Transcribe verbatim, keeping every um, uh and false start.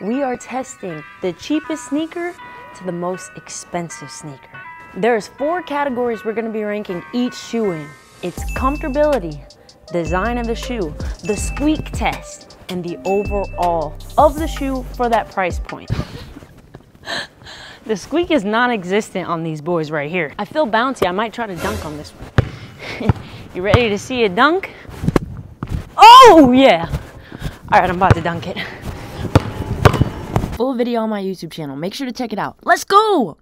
We are testing the cheapest sneaker to the most expensive sneaker. There's four categories we're gonna be ranking each shoe in. It's comfortability, design of the shoe, the squeak test, and the overall of the shoe for that price point. The squeak is non-existent on these boys right here. I feel bouncy. I might try to dunk on this one. You ready to see a dunk? Oh, yeah. All right, I'm about to dunk it. Full video on my YouTube channel. Make sure to check it out. Let's go!